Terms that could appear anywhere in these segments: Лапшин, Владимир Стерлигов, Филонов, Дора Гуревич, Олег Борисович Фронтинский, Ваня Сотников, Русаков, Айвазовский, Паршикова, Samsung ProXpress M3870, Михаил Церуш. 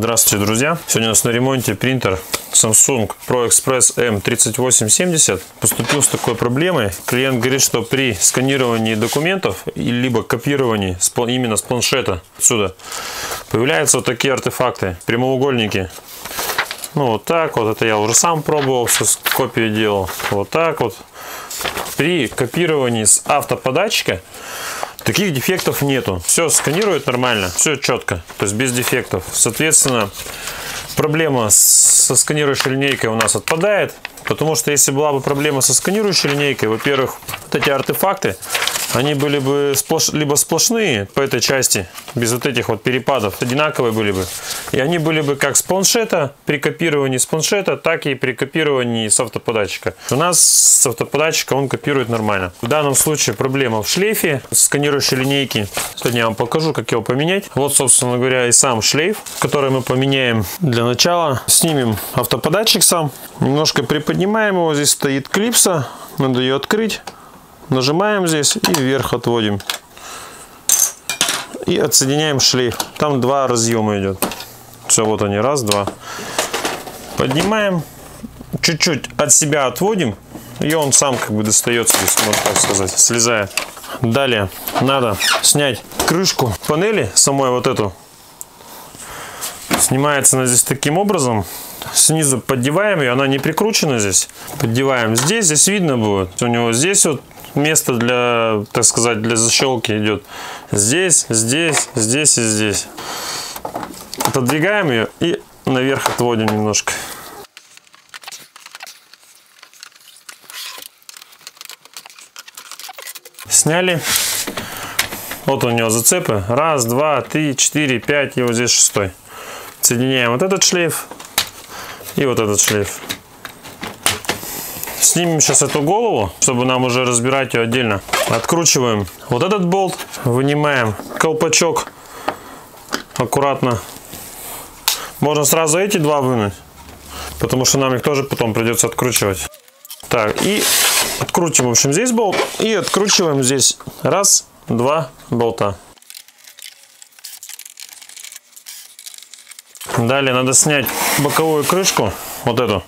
Здравствуйте, друзья! Сегодня у нас на ремонте принтер Samsung ProXpress M3870. Поступил с такой проблемой. Клиент говорит, что при сканировании документов либо копировании именно с планшета отсюда появляются вот такие артефакты, прямоугольники. Ну вот так вот, это я уже сам пробовал, все копии делал. Вот так вот. При копировании с автоподатчика таких дефектов нету. Все сканирует нормально, все четко, то есть без дефектов. Соответственно, проблема со сканирующей линейкой у нас отпадает, потому что если была бы проблема со сканирующей линейкой, во-первых, вот эти артефакты, они были бы либо сплошные по этой части, без вот этих вот перепадов, одинаковые были бы. И они были бы как с планшета, при копировании с планшета, так и при копировании с автоподатчика. У нас с автоподатчика он копирует нормально. В данном случае проблема в шлейфе сканирующей линейки. Сегодня я вам покажу, как его поменять. Вот, собственно говоря, и сам шлейф, который мы поменяем для начала. Снимем автоподатчик сам. Немножко приподнимаем его. Здесь стоит клипса. Надо ее открыть. Нажимаем здесь и вверх отводим. И отсоединяем шлейф. Там два разъема идет. Все, вот они. Раз, два. Поднимаем. Чуть-чуть от себя отводим. И он сам как бы достается, если можно так сказать, слезает. Далее надо снять крышку панели, самой вот эту. Снимается она здесь таким образом. Снизу поддеваем ее, она не прикручена здесь. Поддеваем здесь, здесь видно будет. У него здесь вот место для, так сказать, для защелки идет. Здесь, здесь, здесь и здесь. Отодвигаем ее и наверх отводим немножко. Сняли. Вот у него зацепы. Раз, два, три, четыре, пять. И вот здесь шестой. Соединяем вот этот шлейф и вот этот шлейф. Снимем сейчас эту голову, чтобы нам уже разбирать ее отдельно. Откручиваем вот этот болт, вынимаем колпачок аккуратно. Можно сразу эти два вынуть, потому что нам их тоже потом придется откручивать. Так, и открутим, в общем, здесь болт и откручиваем здесь. Раз, два болта. Далее надо снять боковую крышку, вот эту,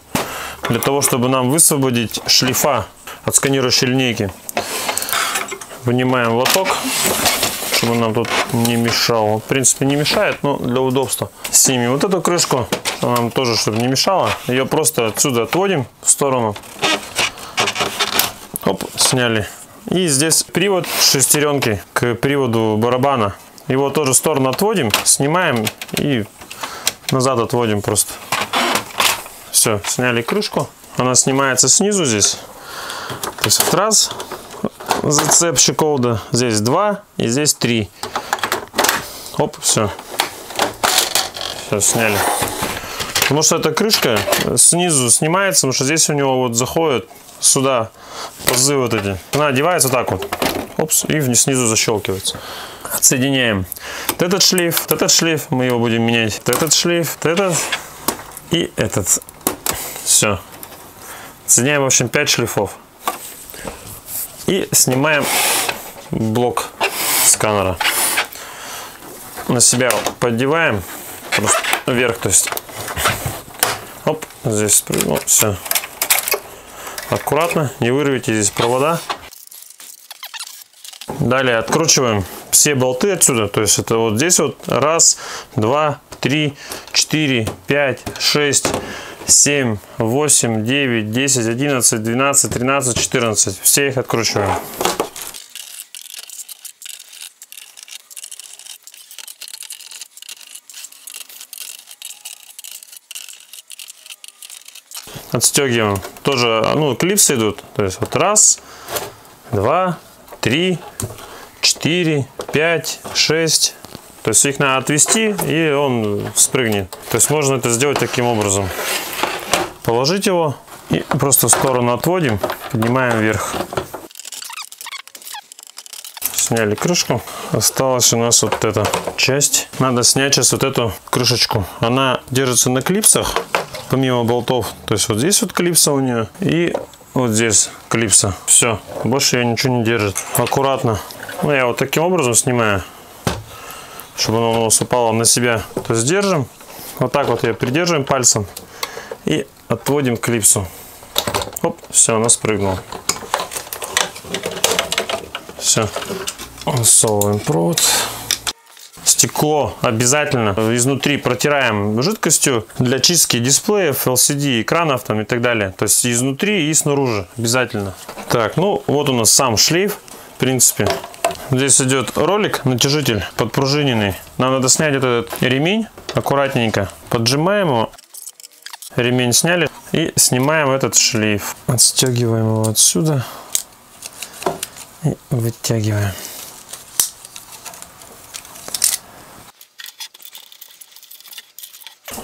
для того, чтобы нам высвободить шлейфа от сканирующей линейки. Вынимаем лоток, чтобы он нам тут не мешал. В принципе, не мешает, но для удобства. Снимем вот эту крышку, она нам тоже, чтобы не мешала. Ее просто отсюда отводим в сторону. Оп, сняли. И здесь привод шестеренки к приводу барабана. Его тоже в сторону отводим, снимаем и назад отводим просто. Все, сняли крышку. Она снимается снизу здесь. То есть вот раз зацеп щеколда, здесь два и здесь три. Оп, все. Все, сняли. Потому что эта крышка снизу снимается, потому что здесь у него вот заходят сюда пазы вот эти. Она одевается так вот. Опс, и снизу защелкивается. Отсоединяем вот этот шлейф, вот этот шлейф. Мы его будем менять. Вот этот шлейф, вот этот и этот. Все. Соединяем, в общем, 5 шлифов. И снимаем блок сканера. На себя поддеваем. Просто вверх, то есть. Оп, здесь. Ну, все. Аккуратно, не вырвите здесь провода. Далее откручиваем все болты отсюда. То есть это вот здесь вот. Раз, два, три, четыре, пять, шесть. 7, 8, 9, 10, 11, 12, 13, 14. Все их откручиваем. Отстегиваем. Тоже, ну, клипсы идут. То есть вот раз, два, три, четыре, пять, шесть. То есть их надо отвести, и он спрыгнет. То есть можно это сделать таким образом. Положить его и просто в сторону отводим, поднимаем вверх. Сняли крышку. Осталась у нас вот эта часть. Надо снять сейчас вот эту крышечку. Она держится на клипсах, помимо болтов. То есть вот здесь вот клипса у нее и вот здесь клипса. Все, больше ее ничего не держит. Аккуратно. Ну, я вот таким образом снимаю, чтобы она у нас упала на себя. То есть держим. Вот так вот ее придерживаем пальцем и отводим клипсу. Оп, все, она спрыгнула. Все. Засовываем провод. Стекло обязательно изнутри протираем жидкостью для чистки дисплеев, LCD, экранов там и так далее. То есть изнутри и снаружи обязательно. Так, ну вот у нас сам шлейф, в принципе. Здесь идет ролик, натяжитель подпружиненный. Нам надо снять этот ремень аккуратненько. Поджимаем его. Ремень сняли. И снимаем этот шлейф. Отстегиваем его отсюда. И вытягиваем.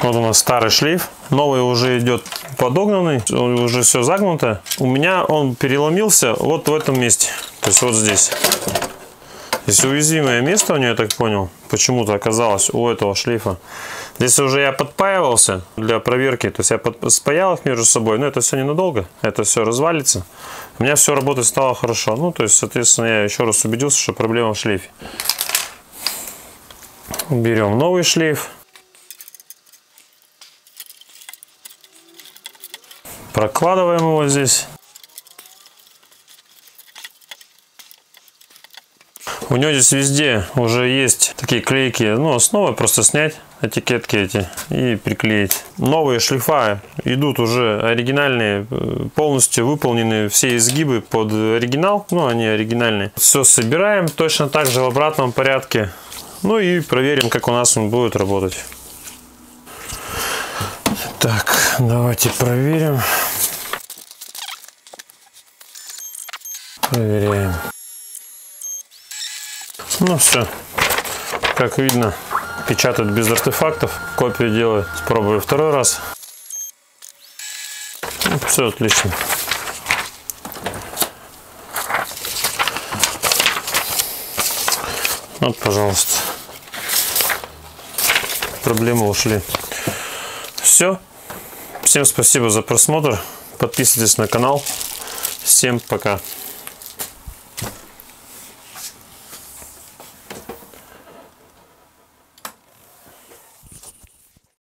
Вот у нас старый шлейф, новый уже идет подогнанный, уже все загнуто. У меня он переломился вот в этом месте, то есть вот здесь. Здесь уязвимое место у нее, я так понял, почему-то оказалось у этого шлейфа. Здесь уже я подпаивался для проверки, то есть я спаял их между собой, но это все ненадолго, это все развалится. У меня все работать стало хорошо, ну то есть, соответственно, я еще раз убедился, что проблема в шлейфе. Берем новый шлейф. Прокладываем его здесь. У него здесь везде уже есть такие клейки, ну основы просто снять, этикетки эти, и приклеить. Новые шлейфа идут уже оригинальные, полностью выполнены все изгибы под оригинал, ну они оригинальные. Все собираем точно так же в обратном порядке, ну и проверим, как у нас он будет работать. Так, давайте проверим. Проверяем. Ну все, как видно, печатает без артефактов. Копию делаю. Спробую второй раз. Все отлично. Вот, пожалуйста. Проблемы ушли. Все. Всем спасибо за просмотр. Подписывайтесь на канал. Всем пока.